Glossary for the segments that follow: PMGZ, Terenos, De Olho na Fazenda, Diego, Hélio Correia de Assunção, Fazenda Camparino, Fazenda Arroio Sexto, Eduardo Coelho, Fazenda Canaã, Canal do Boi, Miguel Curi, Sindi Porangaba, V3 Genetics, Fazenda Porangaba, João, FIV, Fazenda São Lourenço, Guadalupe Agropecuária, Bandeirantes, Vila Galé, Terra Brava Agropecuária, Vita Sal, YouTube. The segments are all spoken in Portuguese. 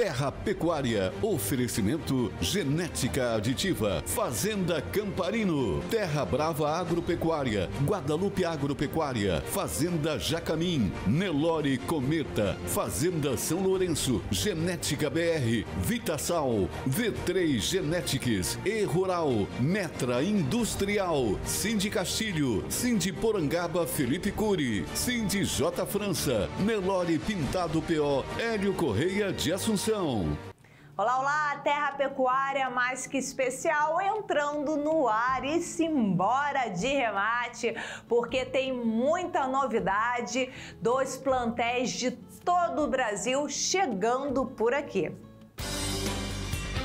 Terra Pecuária, oferecimento Genética Aditiva, Fazenda Camparino, Terra Brava Agropecuária, Guadalupe Agropecuária, Fazenda Jacamin, Nelore Cometa, Fazenda São Lourenço, Genética BR, Vita Sal, V3 Genetics, E-Rural, Netra Industrial, Sindi Castilho, Sindi Porangaba Felipe Curi, Sindi J. França, Nelore Pintado PO, Hélio Correia de Assunção. Olá, olá, Terra Pecuária mais que especial entrando no ar e simbora de remate, porque tem muita novidade dos plantéis de todo o Brasil chegando por aqui.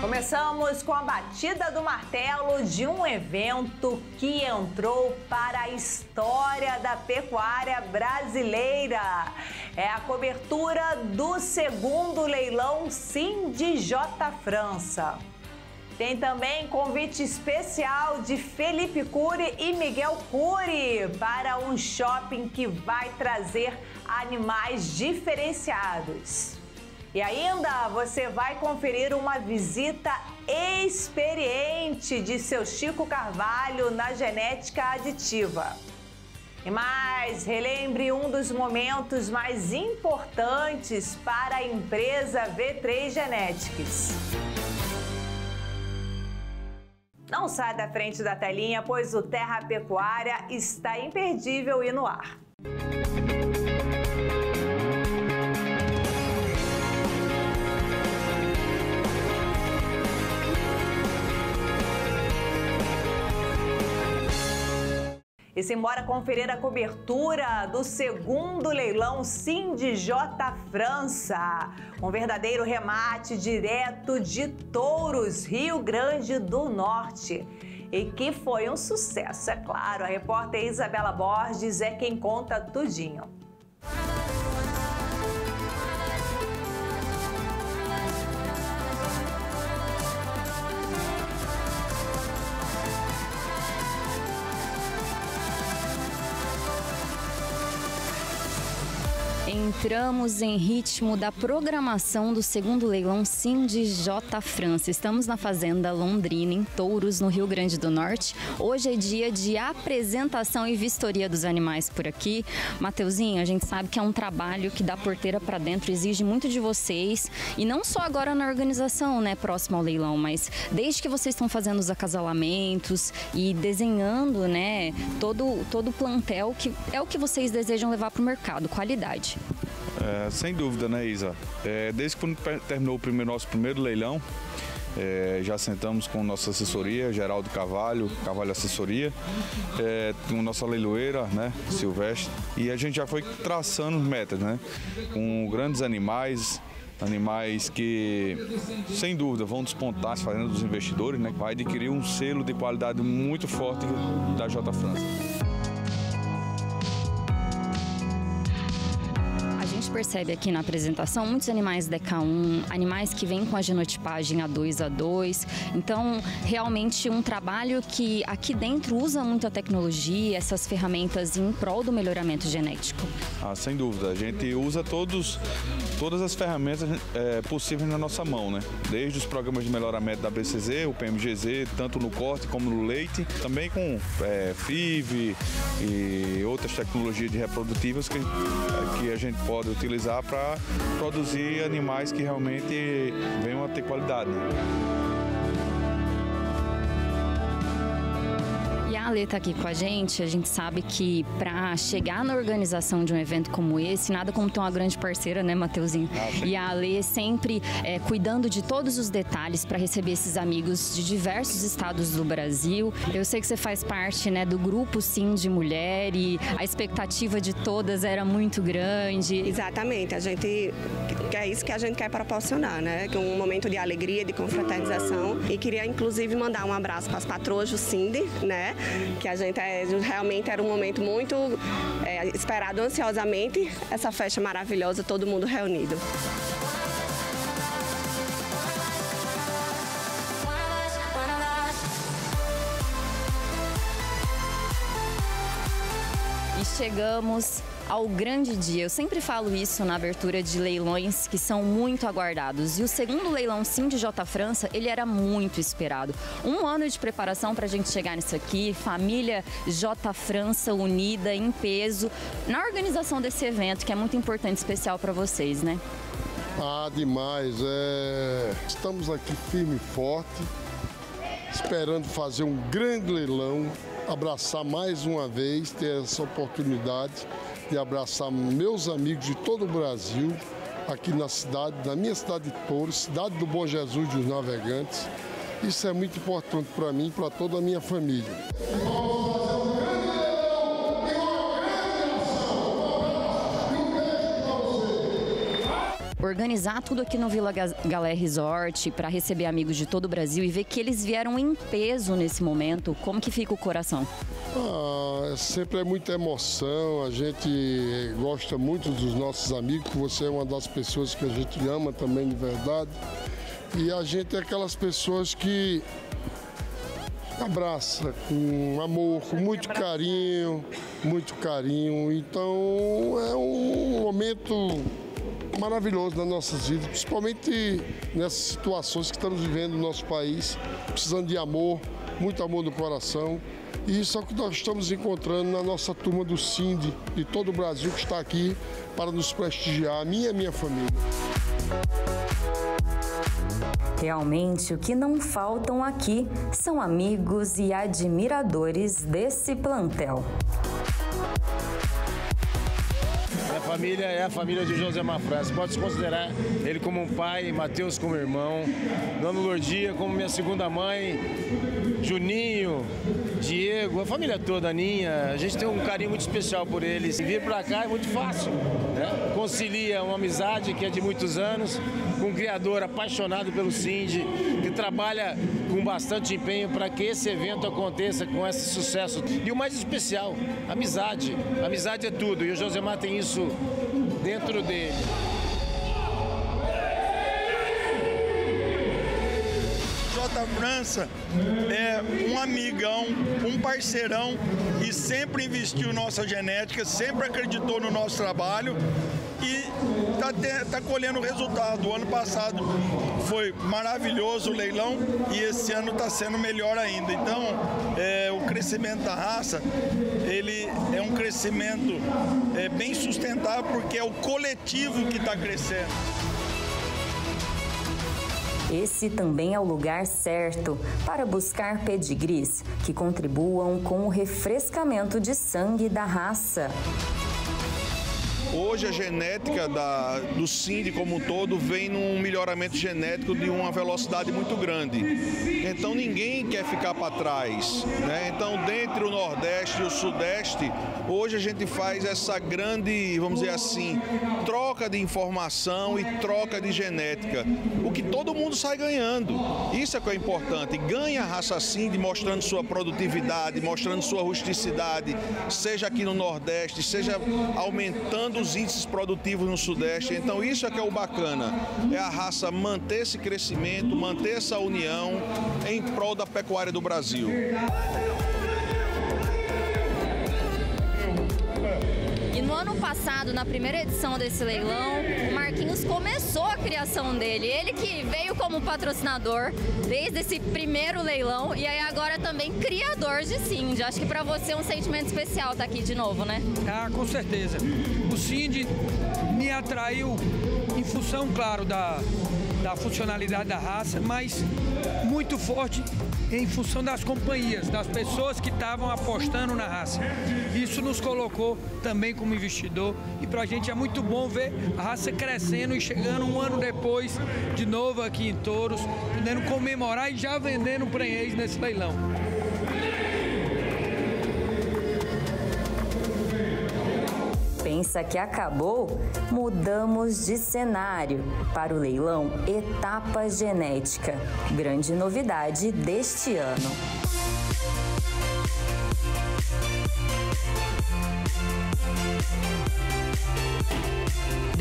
Começamos com a batida do martelo de um evento que entrou para a história da pecuária brasileira. É a cobertura do segundo leilão Sindi J. França. Tem também convite especial de Felipe Curi e Miguel Curi para um shopping que vai trazer animais diferenciados. E ainda você vai conferir uma visita experiente de seu Chico Carvalho na Genética Aditiva. E mais, relembre um dos momentos mais importantes para a empresa V3 Genetics. Não sai da frente da telinha, pois o Terra Pecuária está imperdível e no ar. E simbora conferir a cobertura do segundo leilão Sindi J. França. Um verdadeiro remate direto de Touros, Rio Grande do Norte. E que foi um sucesso, é claro. A repórter Isabela Borges é quem conta tudinho. Entramos em ritmo da programação do segundo leilão Sindi J. França. Estamos na Fazenda Londrina, em Touros, no Rio Grande do Norte. Hoje é dia de apresentação e vistoria dos animais por aqui. Matheuzinho, a gente sabe que é um trabalho que da porteira para dentro exige muito de vocês. E não só agora na organização, né, próximo ao leilão, mas desde que vocês estão fazendo os acasalamentos e desenhando, né, todo o plantel, que é o que vocês desejam levar para o mercado, qualidade. Sem dúvida, né, Isa? Desde que terminou nosso primeiro leilão, já sentamos com nossa assessoria, Geraldo Carvalho, Carvalho Assessoria, com nossa leiloeira, né, Silvestre, e a gente já foi traçando metas, né, com grandes animais que, sem dúvida, vão despontar as fazendas dos investidores, né, vai adquirir um selo de qualidade muito forte da J. França. Percebe aqui na apresentação muitos animais DK1, animais que vêm com a genotipagem A2. Então, realmente um trabalho que aqui dentro usa muito a tecnologia, essas ferramentas em prol do melhoramento genético. Ah, sem dúvida, a gente usa todas as ferramentas possíveis na nossa mão, né? Desde os programas de melhoramento da ABCZ, o PMGZ, tanto no corte como no leite, também com FIV e outras tecnologias de reprodutivas que a gente pode utilizar para produzir animais que realmente venham a ter qualidade. A Alê está aqui com a gente sabe que para chegar na organização de um evento como esse, nada como ter uma grande parceira, né, Matheuzinho? E a Alê sempre cuidando de todos os detalhes para receber esses amigos de diversos estados do Brasil. Eu sei que você faz parte, né, do grupo Sindi Mulher e a expectativa de todas era muito grande. Exatamente, a gente é isso que a gente quer proporcionar, né? Que um momento de alegria, de confraternização. E queria inclusive mandar um abraço para as patroas do Sindi, né? Que a gente realmente era um momento muito esperado ansiosamente, essa festa maravilhosa, todo mundo reunido. E chegamos ao grande dia. Eu sempre falo isso na abertura de leilões que são muito aguardados. E o segundo leilão Sindi J. França, ele era muito esperado. Um ano de preparação para a gente chegar nisso aqui, família J. França unida em peso, na organização desse evento, que é muito importante, especial para vocês, né? Ah, demais. Estamos aqui firme e forte, esperando fazer um grande leilão, abraçar mais uma vez, ter essa oportunidade de abraçar meus amigos de todo o Brasil, aqui na cidade, na minha cidade de Touros, cidade do Bom Jesus dos Navegantes. Isso é muito importante para mim e para toda a minha família. Organizar tudo aqui no Vila Galé Resort para receber amigos de todo o Brasil e ver que eles vieram em peso nesse momento, como que fica o coração? Ah, sempre é muita emoção, a gente gosta muito dos nossos amigos, você é uma das pessoas que a gente ama também de verdade. E a gente é aquelas pessoas que abraça com amor, com muito carinho, muito carinho. Então é um momento maravilhoso nas nossas vidas, principalmente nessas situações que estamos vivendo no nosso país, precisando de amor, muito amor no coração. E isso é o que nós estamos encontrando na nossa turma do Sindi, de todo o Brasil, que está aqui para nos prestigiar, a minha e a minha família. Realmente, o que não faltam aqui são amigos e admiradores desse plantel. A família é a família de Josemar França. Pode-se considerar ele como um pai, Matheus como irmão, Dona Lordia como minha segunda mãe, Juninho, Diego, a família toda, Aninha. A gente tem um carinho muito especial por eles. Vir pra cá é muito fácil, né? Concilia uma amizade que é de muitos anos, com um criador apaixonado pelo Sindi, que trabalha com bastante empenho para que esse evento aconteça com esse sucesso. E o mais especial, amizade. Amizade é tudo, e o Josemar tem isso dentro dele. Jota França é um amigão, um parceirão, e sempre investiu nossa genética, sempre acreditou no nosso trabalho e está colhendo o resultado. O ano passado foi maravilhoso o leilão e esse ano está sendo melhor ainda. Então, o crescimento da raça, ele é um crescimento bem sustentável, porque é o coletivo que está crescendo. Esse também é o lugar certo para buscar pedigris que contribuam com o refrescamento de sangue da raça. Hoje a genética do Sindi como um todo vem num melhoramento genético de uma velocidade muito grande. Então ninguém quer ficar para trás, né? Então, dentre o Nordeste e o Sudeste, hoje a gente faz essa grande, vamos dizer assim, troca de informação e troca de genética. O que todo mundo sai ganhando. Isso é que é importante. Ganha a raça Sindi mostrando sua produtividade, mostrando sua rusticidade, seja aqui no Nordeste, seja aumentando os índices produtivos no Sudeste. Então isso é que é o bacana, é a raça manter esse crescimento, manter essa união em prol da pecuária do Brasil. E no ano passado, na primeira edição desse leilão, o Marquinhos começou a criação dele, ele que veio como patrocinador desde esse primeiro leilão e aí agora também criador de Sindi. Acho que para você é um sentimento especial estar aqui de novo, né? Ah, com certeza. O Sindi me atraiu em função, claro, da funcionalidade da raça, mas muito forte em função das companhias, das pessoas que estavam apostando na raça. Isso nos colocou também como investidor e para a gente é muito bom ver a raça crescendo e chegando um ano depois, de novo aqui em Touros, podendo comemorar e já vendendo prenhez nesse leilão. Pensa que acabou? Mudamos de cenário para o leilão Etapa Genética, grande novidade deste ano.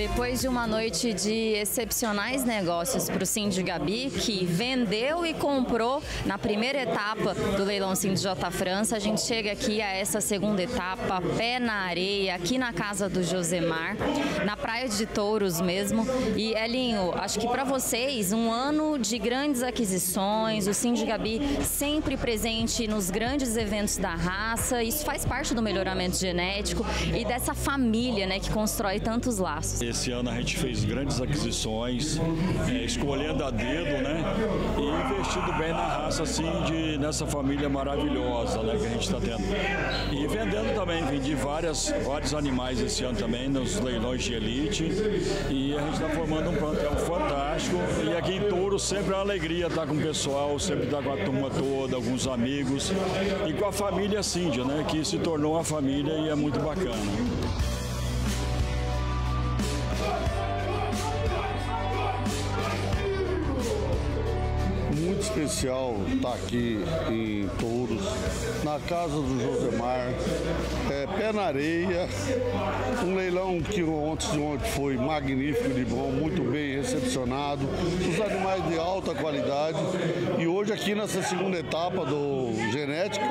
Depois de uma noite de excepcionais negócios para o Sindigabi, que vendeu e comprou na primeira etapa do leilão Sindi J. França, a gente chega aqui a essa segunda etapa, pé na areia, aqui na casa do Josemar, na Praia de Touros mesmo. E Elinho, acho que para vocês, um ano de grandes aquisições, o Sindigabi sempre presente nos grandes eventos da raça, isso faz parte do melhoramento genético e dessa família, né, que constrói tantos laços. Esse ano a gente fez grandes aquisições, escolhendo a dedo, né, e investido bem na raça, assim, nessa família maravilhosa, né, que a gente está tendo. E vendendo também, vendi vários animais esse ano também nos leilões de elite, e a gente está formando um plantel fantástico, e aqui em Touro sempre é uma alegria estar com o pessoal, sempre estar com a turma toda, alguns amigos, e com a família Cíndia, né, que se tornou uma família e é muito bacana. Muito especial estar aqui em Touros, na casa do Josemar, pé na areia, um leilão que ontem foi magnífico, de bom, muito bem recepcionado, os animais de alta qualidade, e hoje aqui nessa segunda etapa do Genética,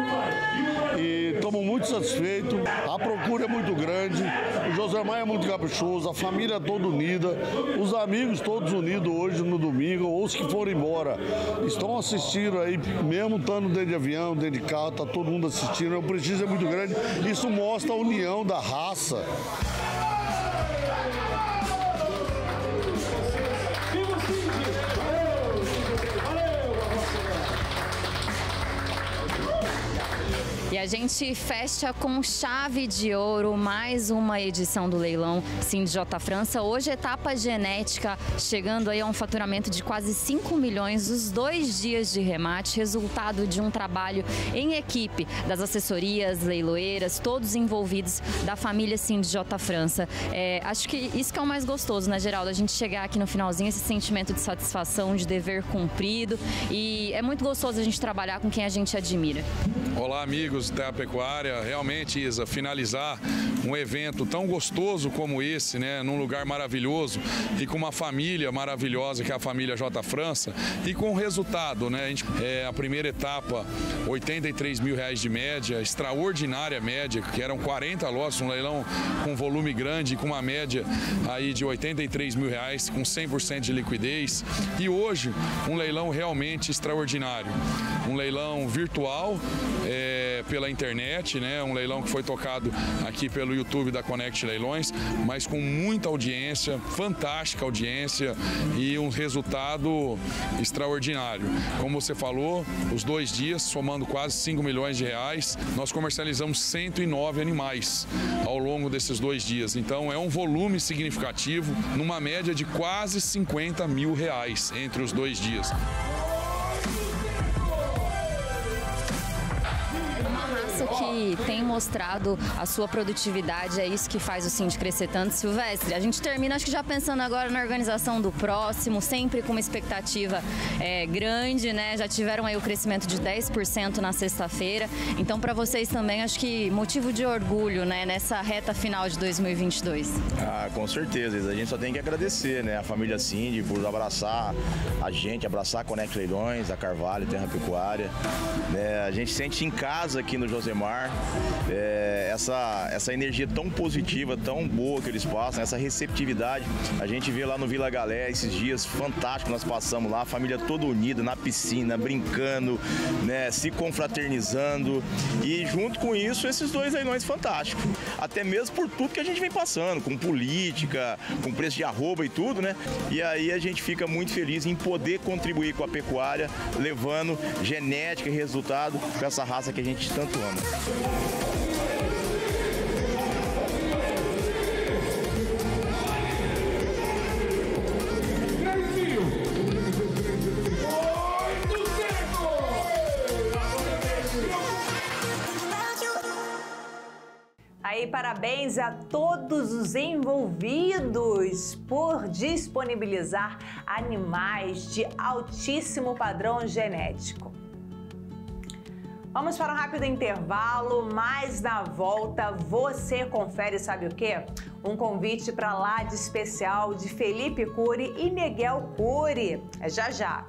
e estamos muito satisfeitos, a procura é muito grande, o Josemar é muito caprichoso, a família toda unida, os amigos todos unidos hoje no domingo, ou os que foram embora, estão assistindo aí, mesmo estando dentro de avião, dentro de carro, está todo mundo assistindo, o prestígio é muito grande, isso mostra a união da raça. E a gente fecha com chave de ouro mais uma edição do leilão Sindi J. França. Hoje, etapa genética, chegando aí a um faturamento de quase 5 milhões os 2 dias de remate, resultado de um trabalho em equipe das assessorias, leiloeiras, todos envolvidos da família Sindi J. França. Acho que isso que é o mais gostoso, né, Geraldo? A gente chegar aqui no finalzinho, esse sentimento de satisfação, de dever cumprido, e é muito gostoso a gente trabalhar com quem a gente admira. Olá, amigos de Terra Pecuária, realmente, Isa, finalizar um evento tão gostoso como esse, né, num lugar maravilhoso e com uma família maravilhosa que é a família Jota França, e com o resultado, né, a primeira etapa, R$ 83 mil de média, extraordinária média, que eram 40 lotes, um leilão com volume grande, com uma média aí de R$ 83 mil, com 100% de liquidez, e hoje um leilão realmente extraordinário, um leilão virtual, pela internet, né? Um leilão que foi tocado aqui pelo YouTube da Conect Leilões, mas com muita audiência, fantástica audiência e um resultado extraordinário. Como você falou, os 2 dias, somando quase 5 milhões de reais, nós comercializamos 109 animais ao longo desses 2 dias. Então é um volume significativo, numa média de quase R$ 50 mil entre os 2 dias. Que tem mostrado a sua produtividade, é isso que faz o Sindi crescer tanto. Silvestre, a gente termina, acho que já pensando agora na organização do próximo, sempre com uma expectativa grande, né? Já tiveram aí o crescimento de 10% na sexta-feira, então para vocês também, acho que motivo de orgulho, né, nessa reta final de 2022. Ah, com certeza, a gente só tem que agradecer, né, a família Sindi por abraçar a gente, abraçar a Conect Leilões, a Carvalho, Terra Pecuária, né? A gente sente em casa aqui no Josemar essa energia tão positiva, tão boa que eles passam, essa receptividade. A gente vê lá no Vila Galé esses dias fantásticos, nós passamos lá, a família toda unida, na piscina, brincando, né, se confraternizando, e junto com isso, esses 2 leilões fantásticos. Até mesmo por tudo que a gente vem passando, com política, com preço de arroba e tudo, né? E aí a gente fica muito feliz em poder contribuir com a pecuária, levando genética e resultado para essa raça que a gente tanto ama. Aí, parabéns a todos os envolvidos por disponibilizar animais de altíssimo padrão genético. Vamos para um rápido intervalo, mas na volta você confere, sabe o quê? Um convite para live especial de Felipe Curi e Miguel Curi. É já já.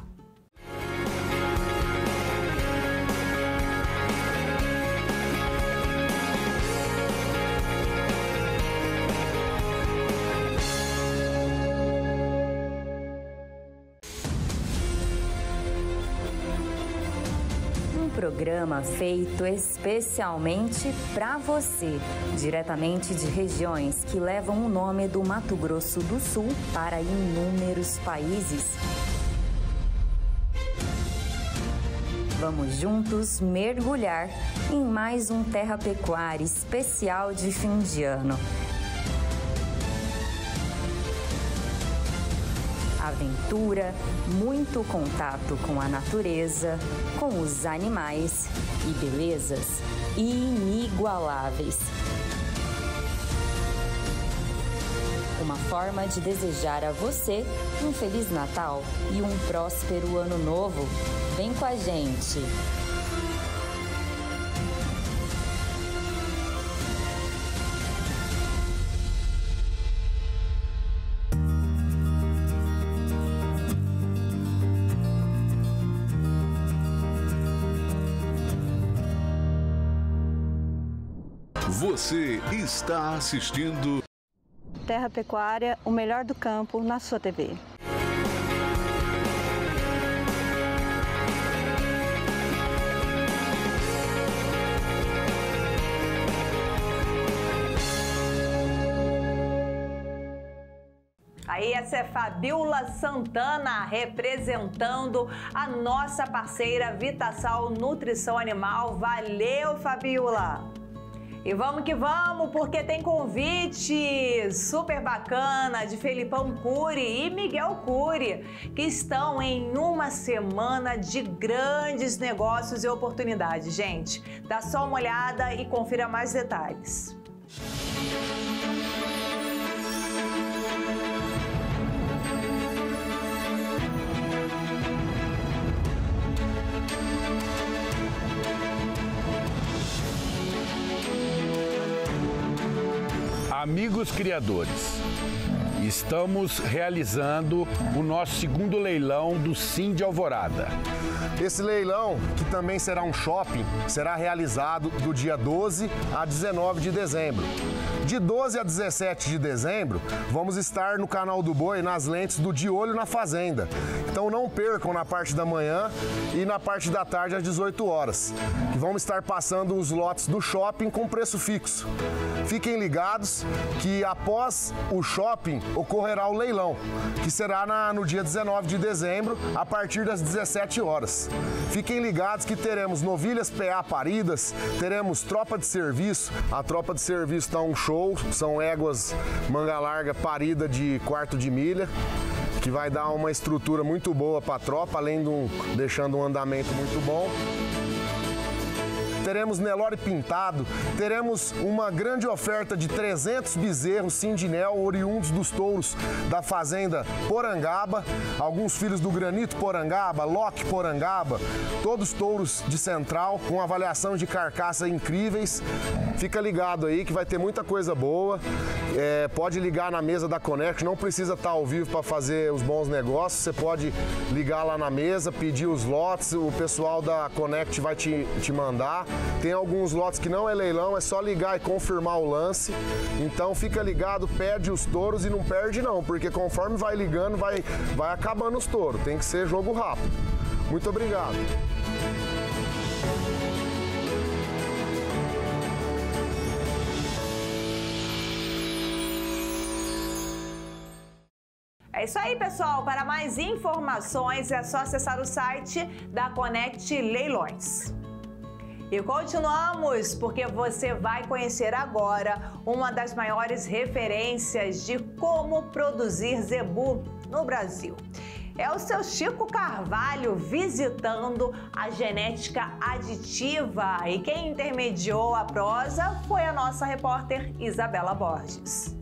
Programa feito especialmente para você, diretamente de regiões que levam o nome do Mato Grosso do Sul para inúmeros países. Vamos juntos mergulhar em mais um Terra Pecuária especial de fim de ano. Aventura, muito contato com a natureza, com os animais e belezas inigualáveis. Uma forma de desejar a você um Feliz Natal e um próspero Ano Novo. Vem com a gente! Você está assistindo Terra Pecuária, o melhor do campo na sua TV. Aí essa é Fabiola Santana representando a nossa parceira Vita Sal Nutrição Animal. Valeu, Fabiola! E vamos que vamos, porque tem convite super bacana de Felipão Curi e Miguel Curi, que estão em uma semana de grandes negócios e oportunidades. Gente, dá só uma olhada e confira mais detalhes. Amigos criadores, estamos realizando o nosso segundo leilão do Sindi Alvorada. Esse leilão, que também será um shopping, será realizado do dia 12 a 19 de dezembro. De 12 a 17 de dezembro, vamos estar no Canal do Boi, nas lentes do De Olho na Fazenda. Então não percam na parte da manhã e na parte da tarde às 18 horas. E vamos estar passando os lotes do shopping com preço fixo. Fiquem ligados que após o shopping ocorrerá o leilão, que será no dia 19 de dezembro, a partir das 17 horas. Fiquem ligados que teremos novilhas PA paridas, teremos tropa de serviço. A tropa de serviço está um show. São éguas manga larga parida de quarto de milha, que vai dar uma estrutura muito boa para a tropa, além de deixando um andamento muito bom. Teremos Nelore Pintado, teremos uma grande oferta de 300 bezerros sindinel oriundos dos touros da Fazenda Porangaba, alguns filhos do Granito Porangaba, Loque Porangaba, todos touros de central, com avaliação de carcaça incríveis. Fica ligado aí que vai ter muita coisa boa. Pode ligar na mesa da Conect, não precisa estar ao vivo para fazer os bons negócios, você pode ligar lá na mesa, pedir os lotes, o pessoal da Conect vai te mandar. Tem alguns lotes que não é leilão, é só ligar e confirmar o lance. Então fica ligado, perde os touros e não perde não, porque conforme vai ligando, vai acabando os touros. Tem que ser jogo rápido. Muito obrigado. É isso aí, pessoal. Para mais informações é só acessar o site da Conect Leilões. E continuamos, porque você vai conhecer agora uma das maiores referências de como produzir zebu no Brasil. É o seu Chico Carvalho visitando a Genética Aditiva. E quem intermediou a prosa foi a nossa repórter Isabela Borges.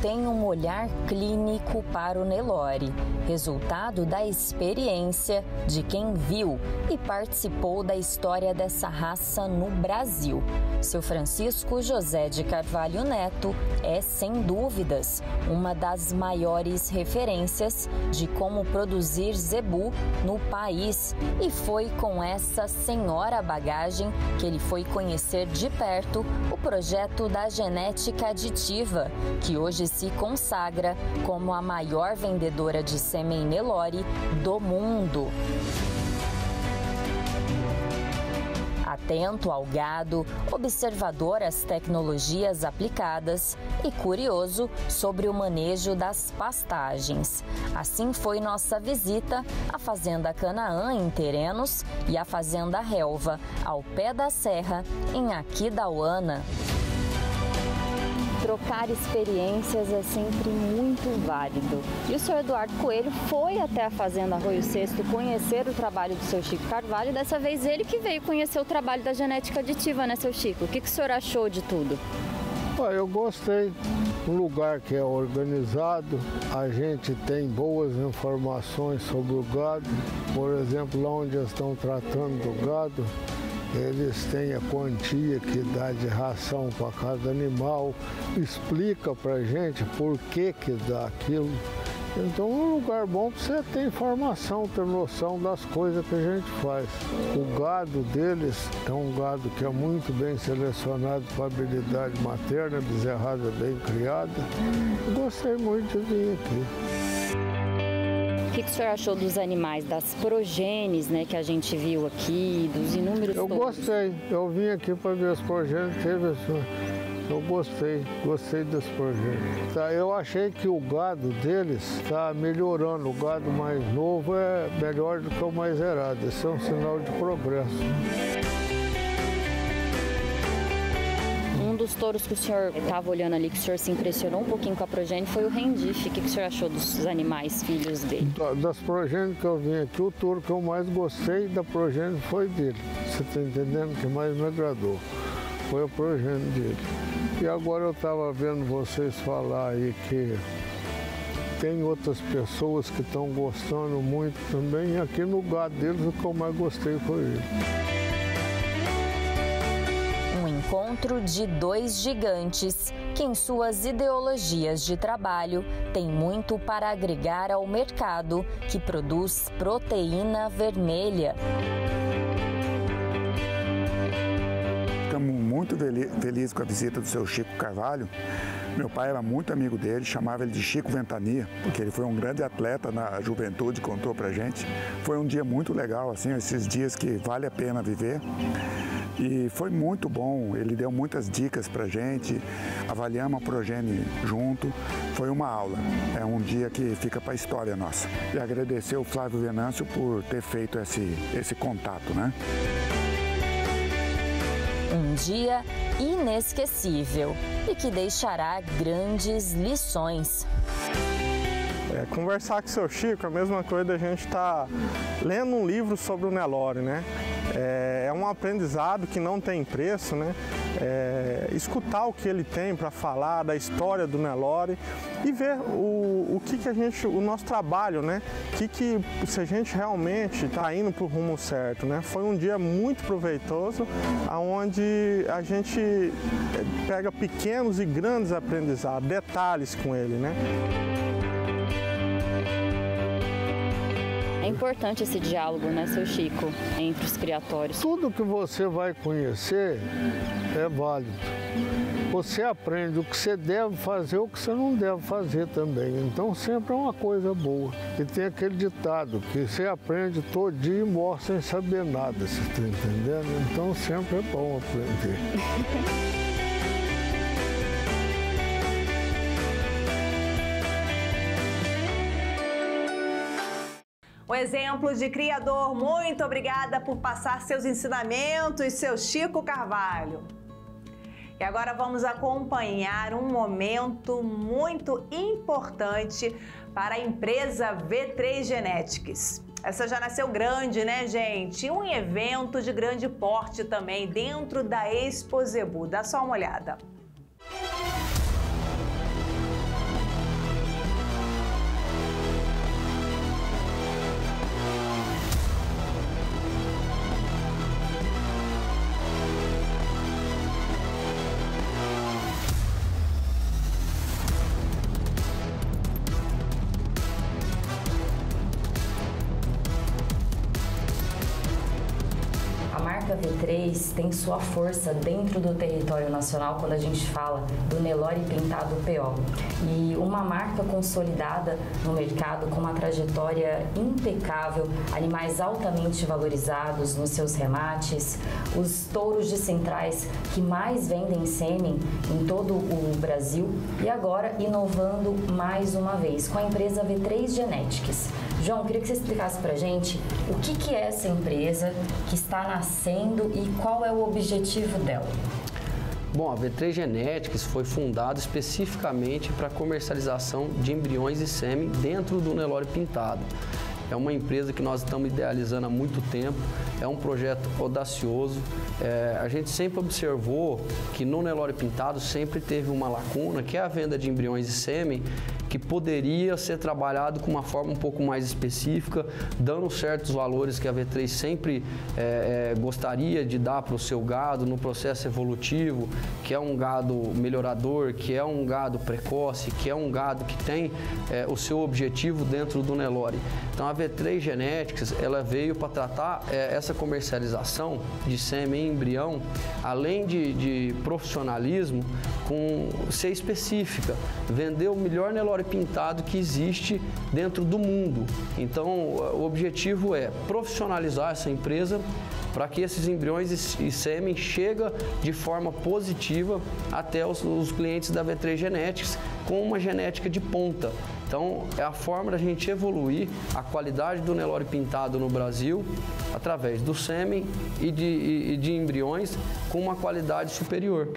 tem um olhar clínico para o Nelore, resultado da experiência de quem viu e participou da história dessa raça no Brasil. Seu Francisco José de Carvalho Neto é, sem dúvidas, uma das maiores referências de como produzir zebu no país, e foi com essa senhora bagagem que ele foi conhecer de perto o projeto da Genética Aditiva, que hoje se consagra como a maior vendedora de sêmen Nelore do mundo. Atento ao gado, observador às tecnologias aplicadas e curioso sobre o manejo das pastagens. Assim foi nossa visita à Fazenda Canaã, em Terenos, e à Fazenda Relva, ao pé da serra, em Aquidauana. Trocar experiências é sempre muito válido. E o senhor Eduardo Coelho foi até a Fazenda Arroio Sexto conhecer o trabalho do seu Chico Carvalho. Dessa vez ele que veio conhecer o trabalho da Genética Aditiva, né, seu Chico? O que o senhor achou de tudo? Eu gostei. Um lugar que é organizado, a gente tem boas informações sobre o gado. Por exemplo, lá onde eles estão tratando do gado, eles têm a quantia que dá de ração para cada animal, explica para gente por que dá aquilo. Então, um lugar bom para você ter informação, ter noção das coisas que a gente faz. O gado deles é um gado que é muito bem selecionado para habilidade materna, bezerrada bem criada. Gostei muito de vir aqui. O que o senhor achou dos animais, das progênies, né, que a gente viu aqui, dos inúmeros... Eu gostei, eu vim aqui para ver as progênies, eu gostei das progênies. Eu achei que o gado deles está melhorando, o gado mais novo é melhor do que o mais errado, esse é um sinal de progresso. Um dos touros que o senhor estava olhando ali, que o senhor se impressionou um pouquinho com a progênie, foi o rendife. O que o senhor achou dos animais filhos dele? Das progênies que eu vim aqui, o touro que eu mais gostei da progênie foi dele. Você está entendendo? Que mais me agradou foi a progênie dele. E agora eu estava vendo vocês falar aí que tem outras pessoas que estão gostando muito também. E aqui no gado deles, o que eu mais gostei foi ele. Encontro de dois gigantes que, em suas ideologias de trabalho, tem muito para agregar ao mercado que produz proteína vermelha. Estamos muito felizes com a visita do seu Chico Carvalho. Meu pai era muito amigo dele, chamava ele de Chico Ventania, porque ele foi um grande atleta na juventude, contou pra gente. Foi um dia muito legal, assim, esses dias que vale a pena viver. E foi muito bom, ele deu muitas dicas pra gente, avaliamos a progênie junto, foi uma aula. É um dia que fica pra história nossa. E agradecer o Flávio Venâncio por ter feito esse contato, né? Um dia inesquecível e que deixará grandes lições. Conversar com o seu Chico é a mesma coisa da gente estar lendo um livro sobre o Nelore, né? É um aprendizado que não tem preço, né? Escutar o que ele tem para falar da história do Nelore e ver o nosso trabalho, né? Se a gente realmente está indo para o rumo certo, né? Foi um dia muito proveitoso, onde a gente pega pequenos e grandes aprendizados, detalhes com ele, né? É importante esse diálogo, né, seu Chico, entre os criatórios. Tudo que você vai conhecer é válido. Você aprende o que você deve fazer e o que você não deve fazer também. Então sempre é uma coisa boa. E tem aquele ditado que você aprende todo dia e morre sem saber nada, você está entendendo? Então sempre é bom aprender. Um exemplo de criador. Muito obrigada por passar seus ensinamentos, seu Chico Carvalho. E agora vamos acompanhar um momento muito importante para a empresa V3 Genetics. Essa já nasceu grande, né, gente? Um evento de grande porte também dentro da Expo Zebu. Dá só uma olhada. V3 tem sua força dentro do território nacional quando a gente fala do Nelore Pintado PO. E uma marca consolidada no mercado com uma trajetória impecável, animais altamente valorizados nos seus remates, os touros de centrais que mais vendem sêmen em todo o Brasil e agora inovando mais uma vez com a empresa V3 Genetics. João, queria que você explicasse pra gente o que é essa empresa que está nascendo e qual é o objetivo dela. Bom, a V3 Genetics foi fundada especificamente para comercialização de embriões e sêmen dentro do Nelore Pintado. É uma empresa que nós estamos idealizando há muito tempo, é um projeto audacioso. A gente sempre observou que no Nelore Pintado sempre teve uma lacuna, que é a venda de embriões e sêmen, que poderia ser trabalhado com uma forma um pouco mais específica, dando certos valores que a V3 sempre gostaria de dar para o seu gado no processo evolutivo, que é um gado melhorador, que é um gado precoce, que é um gado que tem o seu objetivo dentro do Nelore. Então a V3 Genetics, ela veio para tratar essa comercialização de sêmen e embrião, além de profissionalismo, com ser específica, vender o melhor Nelore Pintado que existe dentro do mundo. Então, o objetivo é profissionalizar essa empresa para que esses embriões e sêmen cheguem de forma positiva até os clientes da V3 Genetics com uma genética de ponta. Então, é a forma da gente evoluir a qualidade do Nelore Pintado no Brasil através do sêmen e de embriões com uma qualidade superior.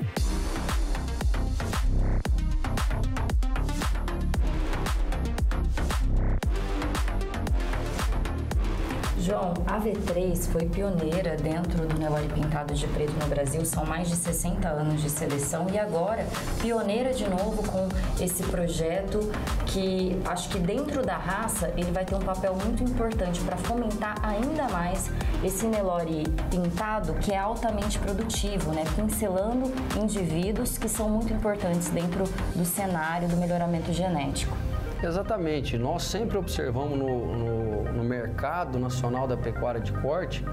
João, a V3 foi pioneira dentro do Nelore Pintado de Preto no Brasil, são mais de 60 anos de seleção e agora pioneira de novo com esse projeto que acho que dentro da raça ele vai ter um papel muito importante para fomentar ainda mais esse Nelore Pintado que é altamente produtivo, né? Pincelando indivíduos que são muito importantes dentro do cenário do melhoramento genético. Exatamente, nós sempre observamos no mercado nacional da pecuária de corte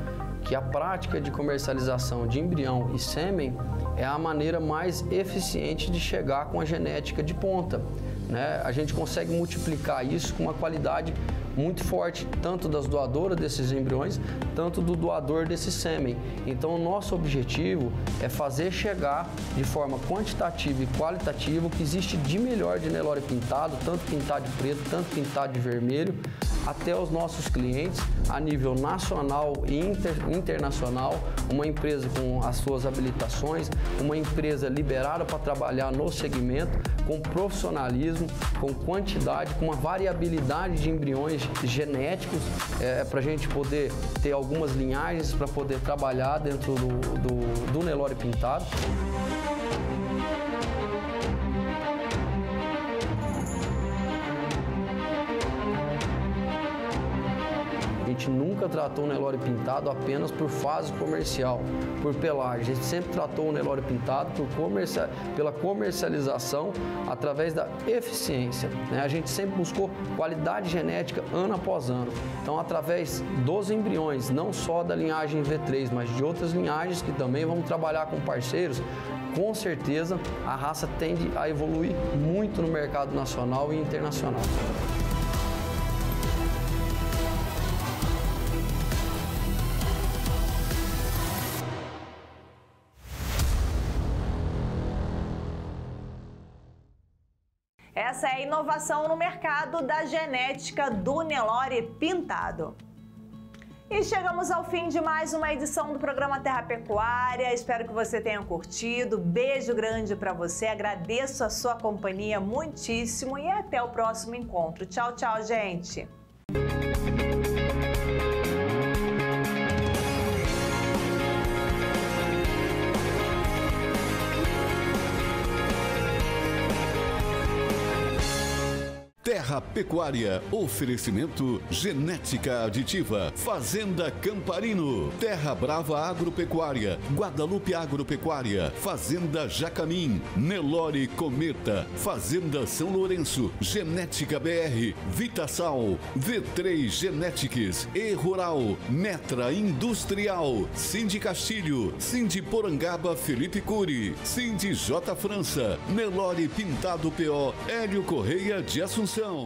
que a prática de comercialização de embrião e sêmen é a maneira mais eficiente de chegar com a genética de ponta, né? A gente consegue multiplicar isso com uma qualidade muito forte, tanto das doadoras desses embriões, tanto do doador desse sêmen. Então, o nosso objetivo é fazer chegar de forma quantitativa e qualitativa o que existe de melhor de Nelore Pintado, tanto pintado de preto, tanto pintado de vermelho, até os nossos clientes a nível nacional e internacional, uma empresa com as suas habilitações, uma empresa liberada para trabalhar no segmento, com profissionalismo, com quantidade, com uma variabilidade de embriões genéticos, para a gente poder ter algumas linhagens para poder trabalhar dentro do Nelore Pintado. A gente nunca tratou o Nelore Pintado apenas por fase comercial, por pelagem. A gente sempre tratou o Nelore Pintado pela comercialização através da eficiência, né? A gente sempre buscou qualidade genética ano após ano. Então, através dos embriões, não só da linhagem V3, mas de outras linhagens que também vamos trabalhar com parceiros, com certeza a raça tende a evoluir muito no mercado nacional e internacional. Essa é a inovação no mercado da genética do Nelore Pintado. E chegamos ao fim de mais uma edição do programa Terra Pecuária. Espero que você tenha curtido. Beijo grande para você. Agradeço a sua companhia muitíssimo e até o próximo encontro. Tchau, tchau, gente. Terra Pecuária. Oferecimento Genética Aditiva, Fazenda Camparino, Terra Brava Agropecuária, Guadalupe Agropecuária, Fazenda Jacamin, Nelore Cometa, Fazenda São Lourenço, Genética BR, Vita Sal, V3 Genetics e Rural, Netra Industrial, Sindi Castilho, Sindi Porangaba, Felipe Curi, Sindi J. França, Nelore Pintado PO, Hélio Correia de Assunção.